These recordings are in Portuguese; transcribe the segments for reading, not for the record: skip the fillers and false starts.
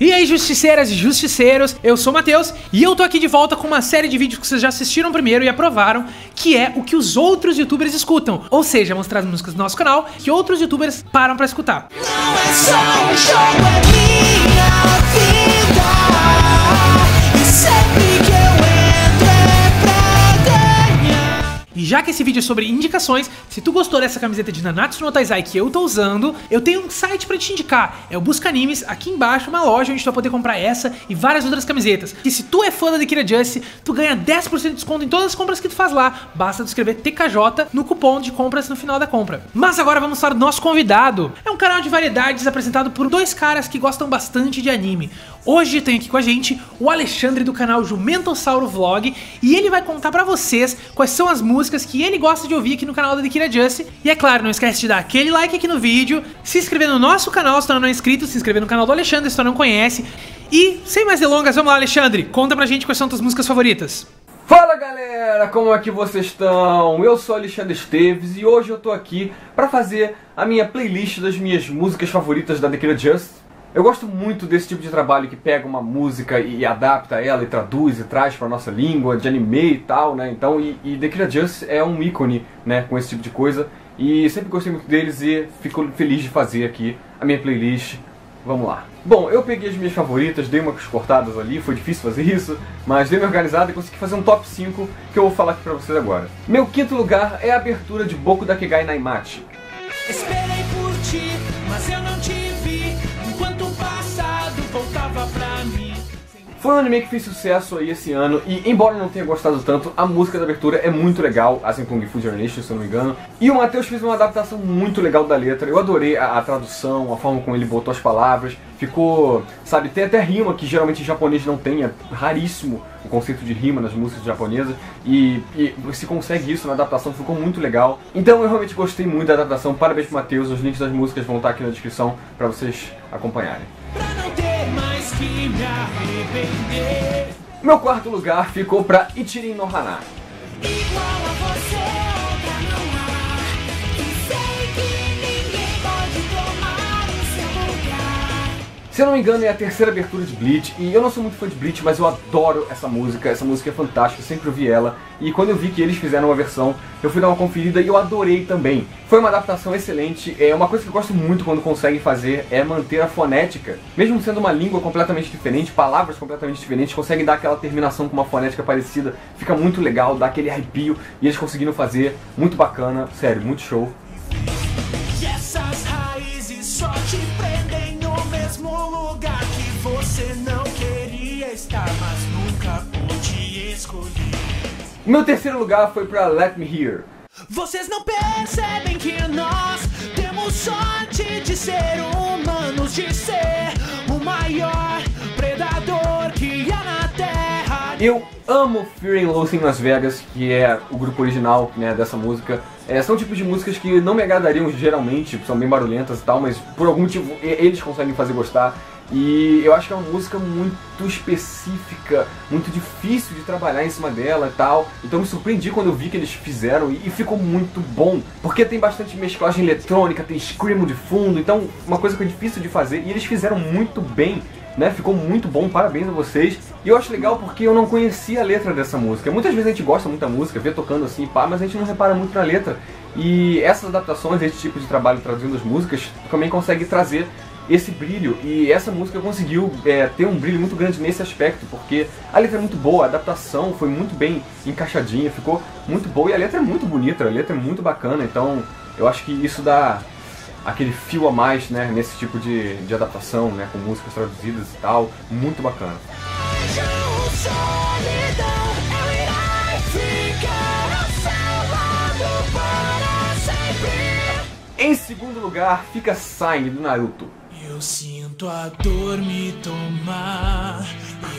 E aí, justiceiras e justiceiros, eu sou o Matheus e eu tô aqui de volta com uma série de vídeos que vocês já assistiram primeiro e aprovaram, que é o que os outros youtubers escutam, ou seja, mostrar as músicas do nosso canal que outros youtubers param pra escutar. E já que esse vídeo é sobre indicações, se tu gostou dessa camiseta de Nanatsu no Taizai que eu tô usando, eu tenho um site pra te indicar, é o Busca Animes, aqui embaixo uma loja onde tu vai poder comprar essa e várias outras camisetas. E se tu é fã da The Kira Justice, tu ganha 10% de desconto em todas as compras que tu faz lá, basta tu escrever TKJ no cupom de compras no final da compra. Mas agora vamos falar do nosso convidado. É um canal de variedades apresentado por dois caras que gostam bastante de anime. Hoje tem aqui com a gente o Alexandre do canal Jumentossauro Vlog e ele vai contar pra vocês quais são as músicas que ele gosta de ouvir aqui no canal da The Kira Justice. E é claro, não esquece de dar aquele like aqui no vídeo, se inscrever no nosso canal se tu não é inscrito, se inscrever no canal do Alexandre se tu não conhece. E sem mais delongas, vamos lá Alexandre, conta pra gente quais são tuas músicas favoritas. Fala galera, como é que vocês estão? Eu sou Alexandre Esteves e hoje eu tô aqui pra fazer a minha playlist das minhas músicas favoritas da The Kira Justice. Eu gosto muito desse tipo de trabalho que pega uma música e adapta ela, e traduz, e traz pra nossa língua, de anime e tal, né? Então, e The Kira Justice é um ícone, né, com esse tipo de coisa. E sempre gostei muito deles e fico feliz de fazer aqui a minha playlist. Vamos lá. Bom, eu peguei as minhas favoritas, dei umas cortadas ali, foi difícil fazer isso, mas dei uma organizada e consegui fazer um top 5 que eu vou falar aqui pra vocês agora. Meu quinto lugar é a abertura de Boku Dake Ga Inai Machi. Esperei por ti, mas eu não te vi. Enquanto o passado voltava pra mim. Foi um anime que fez sucesso aí esse ano e, embora eu não tenha gostado tanto, a música da abertura é muito legal, assim como Kung Fu Journalist, se eu não me engano. E o Matheus fez uma adaptação muito legal da letra, eu adorei a tradução, a forma como ele botou as palavras. Ficou, sabe, tem até rima que geralmente em japonês não tem, é raríssimo o conceito de rima nas músicas japonesas. E se consegue isso na adaptação, ficou muito legal. Então eu realmente gostei muito da adaptação, parabéns pro Matheus, os links das músicas vão estar aqui na descrição pra vocês acompanharem. Meu quarto lugar ficou pra Ichirin no Hana. Se eu não me engano é a terceira abertura de Bleach, e eu não sou muito fã de Bleach, mas eu adoro essa música é fantástica, eu sempre ouvi ela, e quando eu vi que eles fizeram uma versão, eu fui dar uma conferida e eu adorei também. Foi uma adaptação excelente, é uma coisa que eu gosto muito quando conseguem fazer é manter a fonética. Mesmo sendo uma língua completamente diferente, palavras completamente diferentes, conseguem dar aquela terminação com uma fonética parecida, fica muito legal, dá aquele arrepio, e eles conseguiram fazer, muito bacana, sério, muito show. E essas raízes só te prendem no mesmo lugar que você não queria estar, mas nunca pude escolher. Meu terceiro lugar foi pra Let Me Hear. Vocês não percebem que nós temos sorte de ser humanos, de ser o maior predador que há na Terra. Eu amo Fear and Loathing in Las Vegas, que é o grupo original, né, dessa música. São tipos de músicas que não me agradariam geralmente, são bem barulhentas e tal, mas por algum motivo eles conseguem fazer gostar. E eu acho que é uma música muito específica, muito difícil de trabalhar em cima dela e tal. Então me surpreendi quando eu vi que eles fizeram e ficou muito bom. Porque tem bastante mesclagem eletrônica, tem screamo de fundo, então uma coisa que é difícil de fazer. E eles fizeram muito bem, né? Ficou muito bom, parabéns a vocês. E eu acho legal porque eu não conhecia a letra dessa música. Muitas vezes a gente gosta muito da música, vê tocando assim, pá, mas a gente não repara muito na letra. E essas adaptações, esse tipo de trabalho traduzindo as músicas, também consegue trazer esse brilho, e essa música conseguiu ter um brilho muito grande nesse aspecto, porque a letra é muito boa, a adaptação foi muito bem encaixadinha, ficou muito boa, e a letra é muito bonita, a letra é muito bacana, então eu acho que isso dá aquele fio a mais, né, nesse tipo de adaptação, né, com músicas traduzidas e tal, muito bacana. Em segundo lugar fica Sign, do Naruto. Eu sinto a dor me tomar,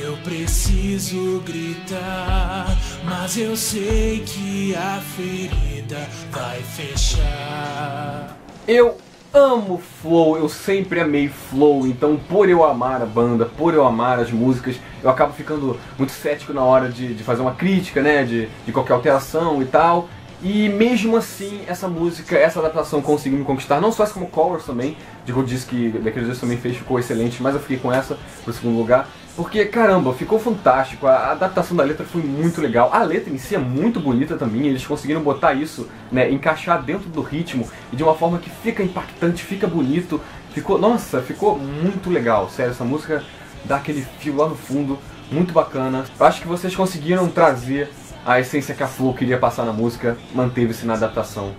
eu preciso gritar, mas eu sei que a ferida vai fechar. Eu amo Flow, eu sempre amei Flow, então por eu amar a banda, por eu amar as músicas, eu acabo ficando muito cético na hora de fazer uma crítica, né, de qualquer alteração e tal. E mesmo assim, essa música, essa adaptação conseguiu me conquistar, não só essa como Colors também, de rodízio que daqueles dois também fez, ficou excelente, mas eu fiquei com essa pro segundo lugar. Porque, caramba, ficou fantástico, a adaptação da letra foi muito legal, a letra em si é muito bonita também, eles conseguiram botar isso, né, encaixar dentro do ritmo, e de uma forma que fica impactante, fica bonito, ficou, nossa, ficou muito legal, sério, essa música dá aquele fio lá no fundo, muito bacana. Eu acho que vocês conseguiram trazer a essência que a Flow queria passar na música, manteve-se na adaptação,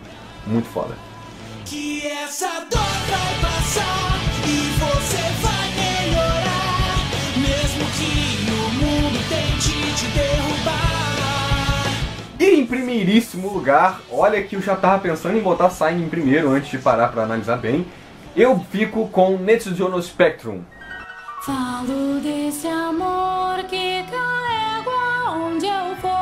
muito foda. Que essa dor vai passar e você vai melhorar, mesmo que o mundo tente te derrubar. E em primeiríssimo lugar, olha que eu já tava pensando em botar Sign em primeiro antes de parar pra analisar bem, eu fico com Netsujou No Spectrum. Falo desse amor que carrego aonde eu for.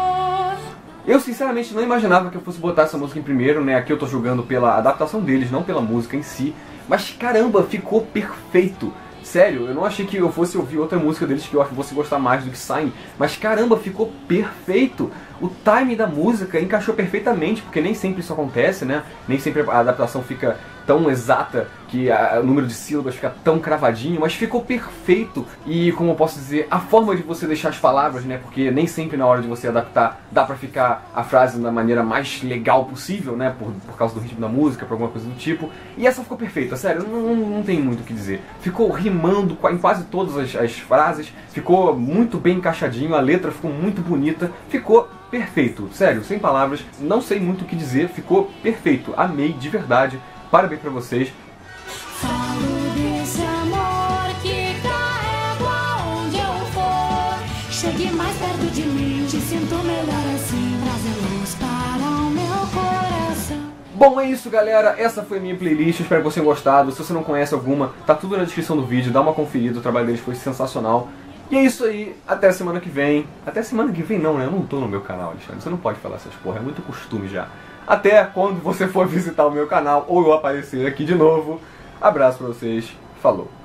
Eu sinceramente não imaginava que eu fosse botar essa música em primeiro, né? Aqui eu tô julgando pela adaptação deles, não pela música em si. Mas caramba, ficou perfeito. Sério, eu não achei que eu fosse ouvir outra música deles que eu acho que você gostar mais do que Sign. Mas caramba, ficou perfeito. O timing da música encaixou perfeitamente, porque nem sempre isso acontece, né? Nem sempre a adaptação fica tão exata que o número de sílabas fica tão cravadinho, mas ficou perfeito. E como eu posso dizer, a forma de você deixar as palavras, né? Porque nem sempre na hora de você adaptar dá pra ficar a frase da maneira mais legal possível, né? Por causa do ritmo da música, por alguma coisa do tipo. E essa ficou perfeita, sério, não tem muito o que dizer. Ficou rimando em quase todas as frases, ficou muito bem encaixadinho, a letra ficou muito bonita, ficou perfeito, sério, sem palavras, não sei muito o que dizer, ficou perfeito, amei de verdade, parabéns pra vocês. Bom, é isso galera, essa foi a minha playlist, espero que vocês tenham gostado, se você não conhece alguma, tá tudo na descrição do vídeo, dá uma conferida, o trabalho deles foi sensacional. E é isso aí, até semana que vem. Até semana que vem não, né? Eu não tô no meu canal, Alexandre. Você não pode falar essas porra, é muito costume já. Até quando você for visitar o meu canal ou eu aparecer aqui de novo. Abraço pra vocês, falou.